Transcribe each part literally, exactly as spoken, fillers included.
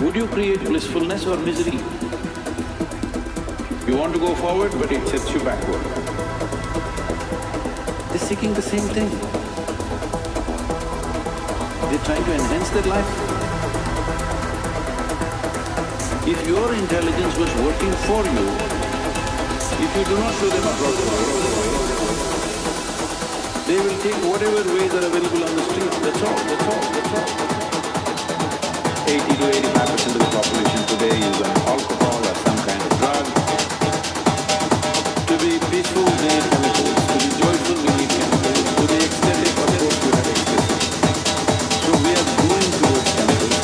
Would you create blissfulness or misery? You want to go forward, but it sets you backward. They're seeking the same thing. They're trying to enhance their life. If your intelligence was working for you, if you do not show them across the road, they will take whatever ways are available on the street. That's all, that's all, that's all. eighty to eighty-five percent of the population today is on alcohol or some kind of drug. To be peaceful, we need chemicals. To be joyful, we need chemicals. To be ecstatic, of course, we have excesses. So we are going towards chemicals.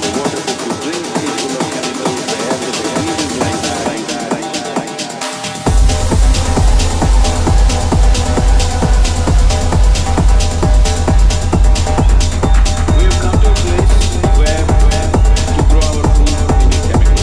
The water that you drink is full of chemicals. The air that you breathe is like that, like that, like that, like that. We've come to a place where to grow our food, we need chemicals.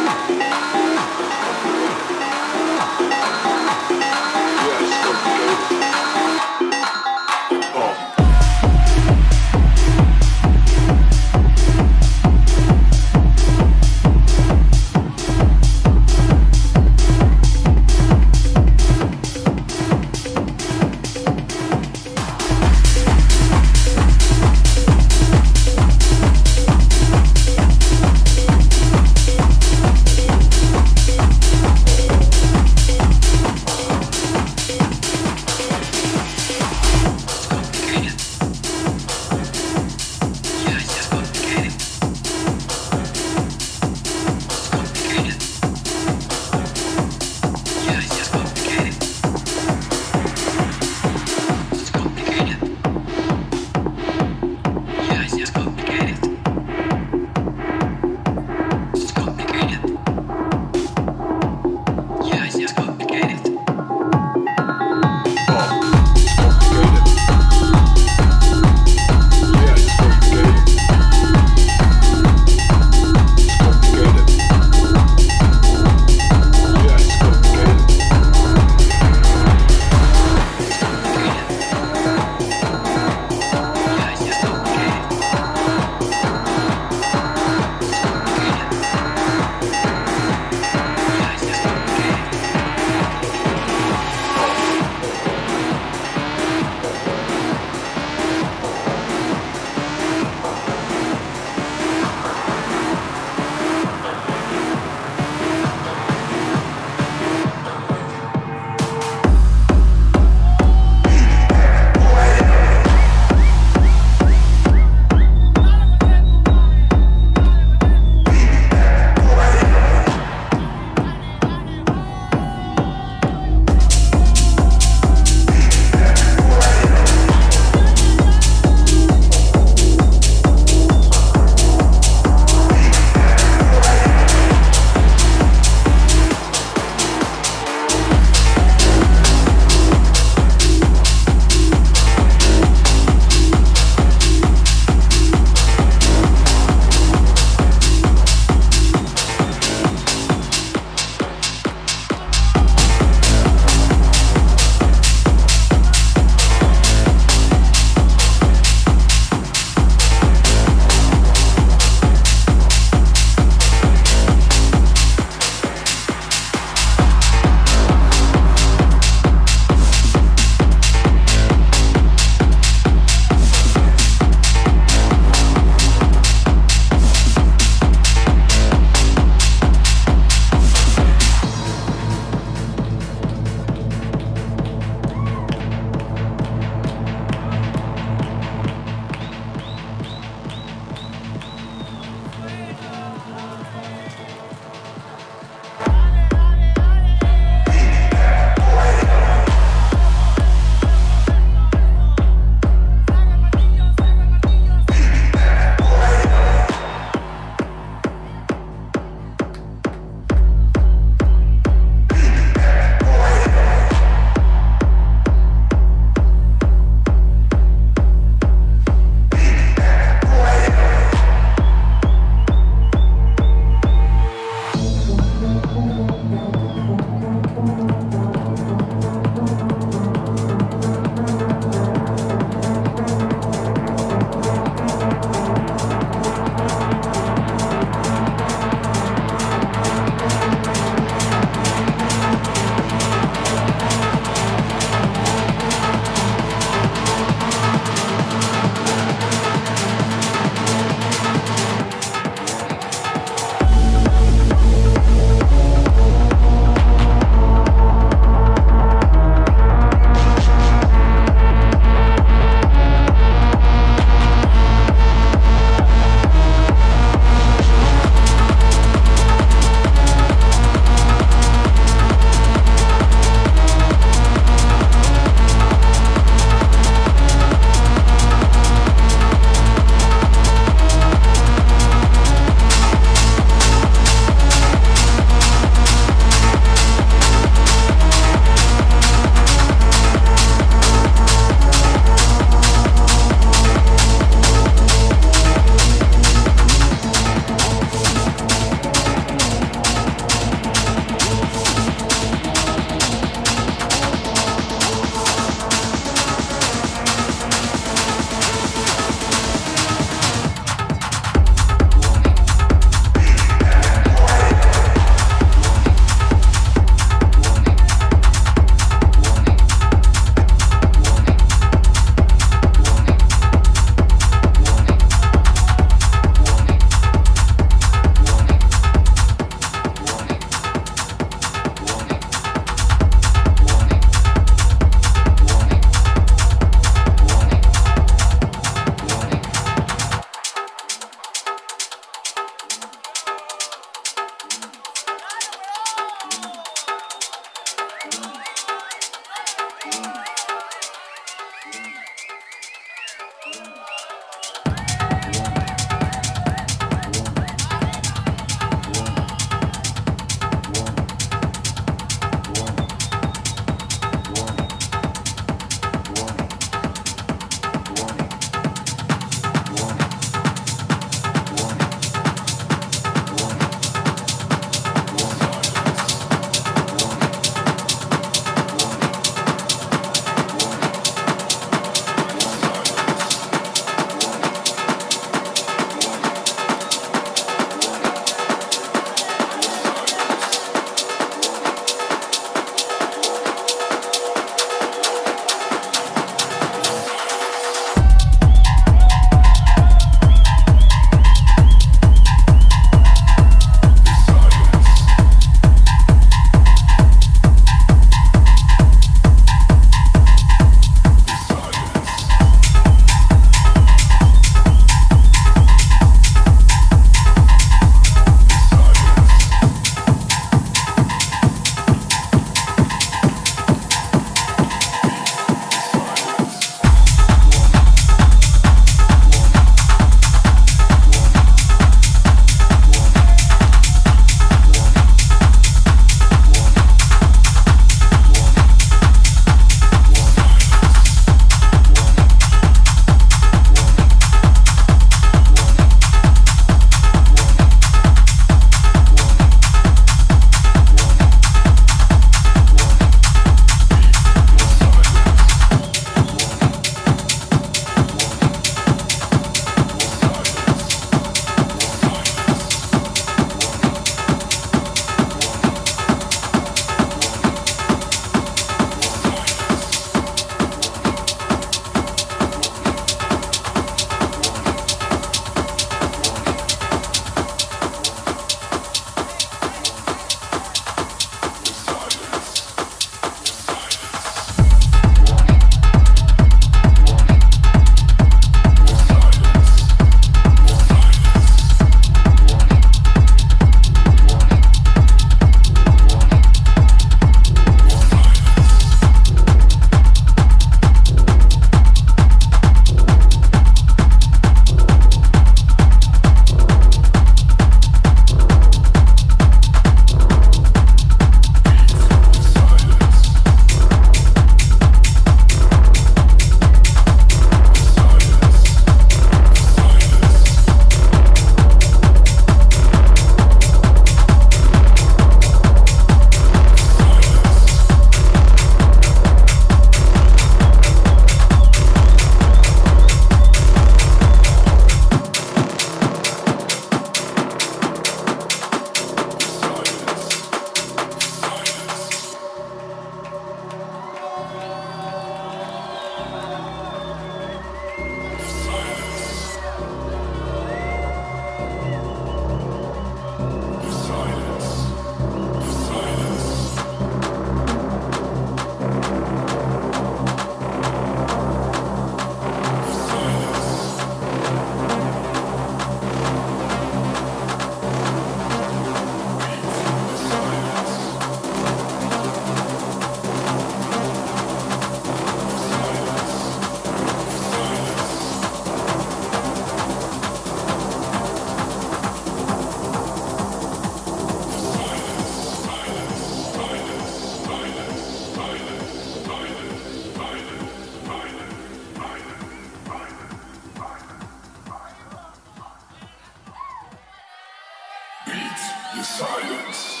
beat is silence.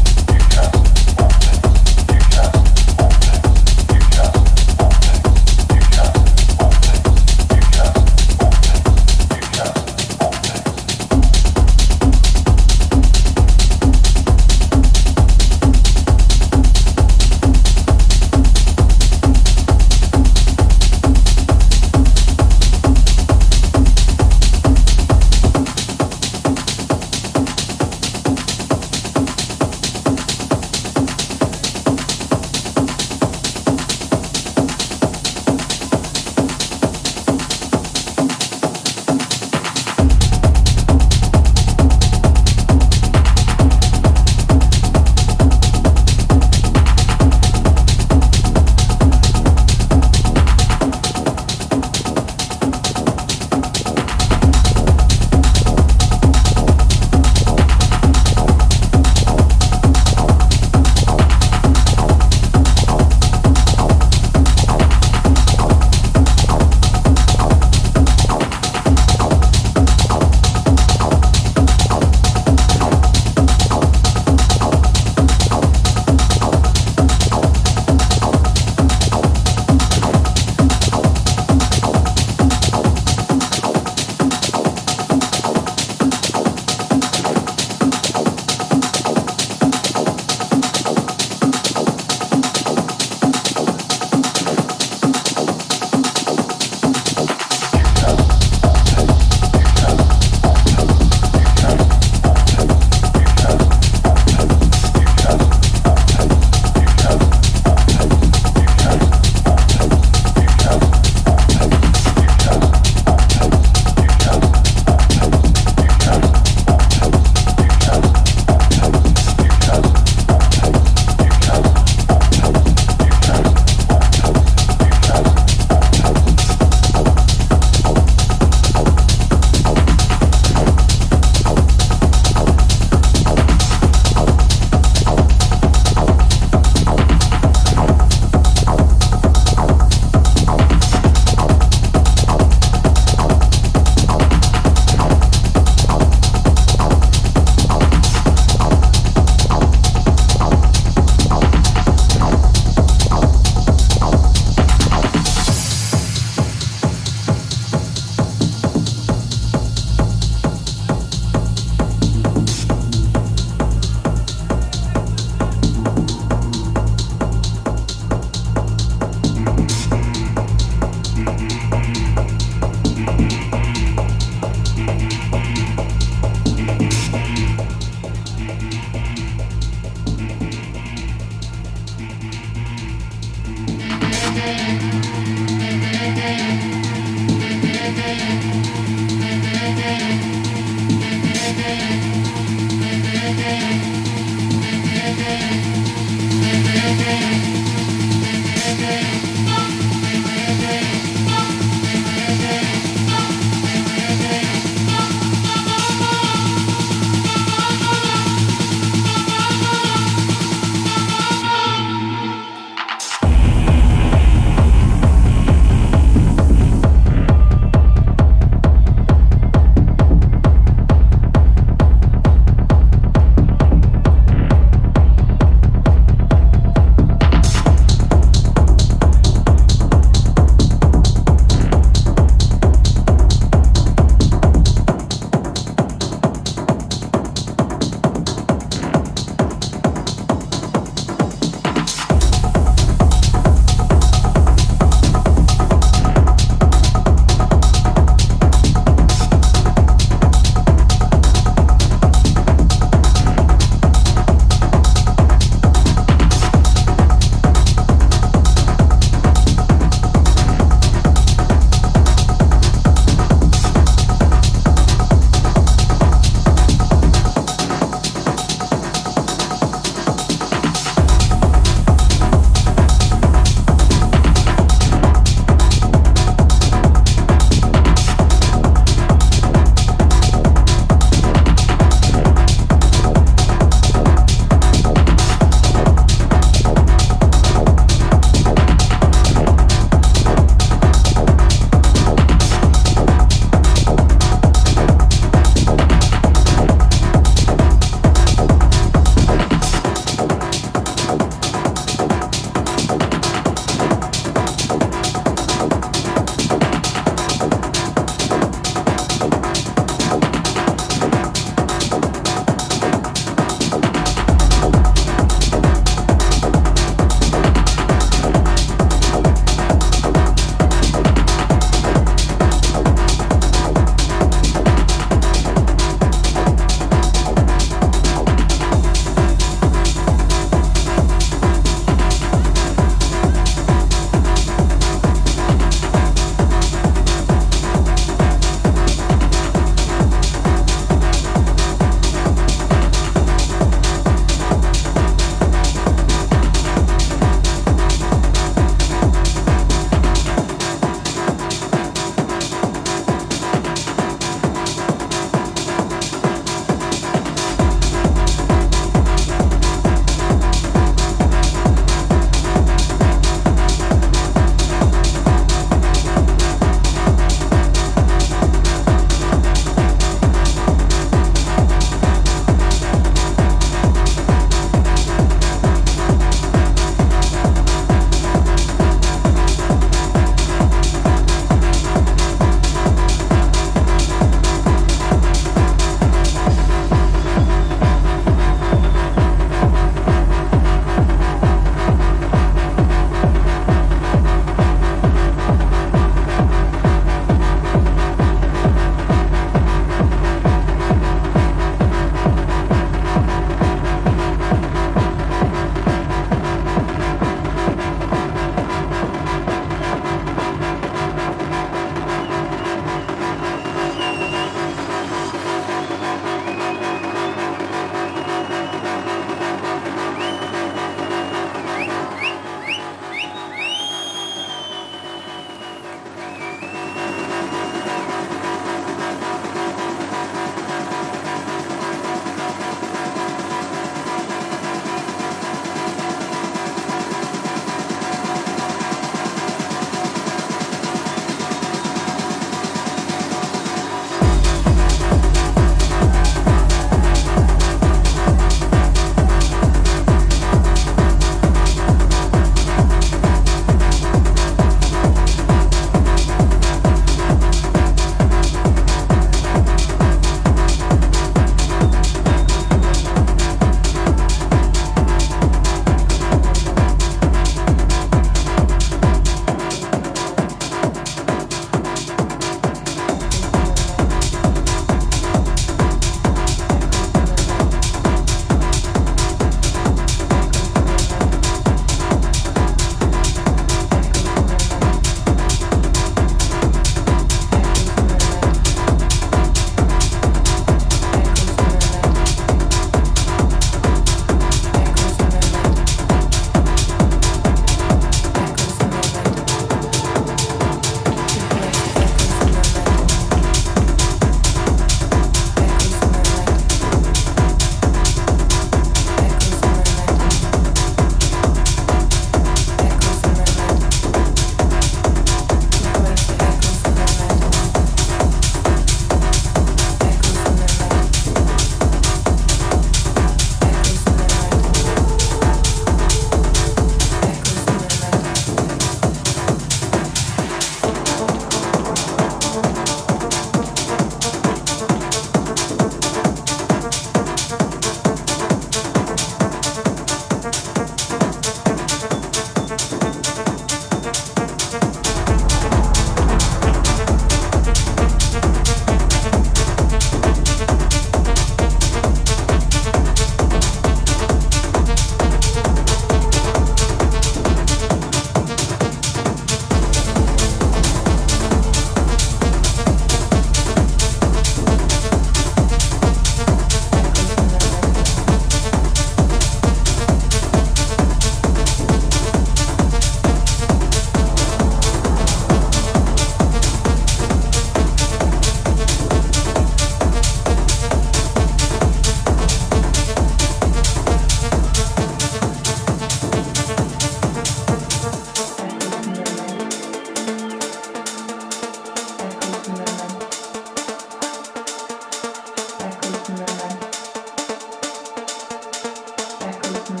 Echoes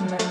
in the night.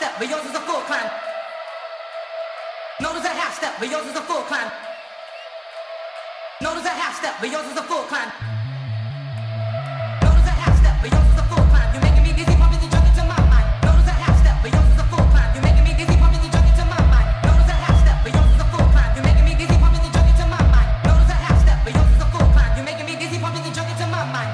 step, but yours is a full climb. Notice a half step, but yours is a full climb. Notice a half step, but yours is a full climb. Notice a half step, but yours is a full climb. You're making me dizzy, pumping the junk into my mind. Notice a half step, but yours is a full climb. You're making me dizzy, pumping the junk into my mind. Notice a half step, but yours is a full climb. You're making me dizzy, pumping the junk into my mind. Notice a half step, but yours is a full climb. You're making me dizzy, pumping the junk into my mind.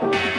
Bye.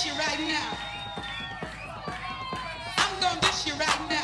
this shit right now. I'm gonna do shit right now.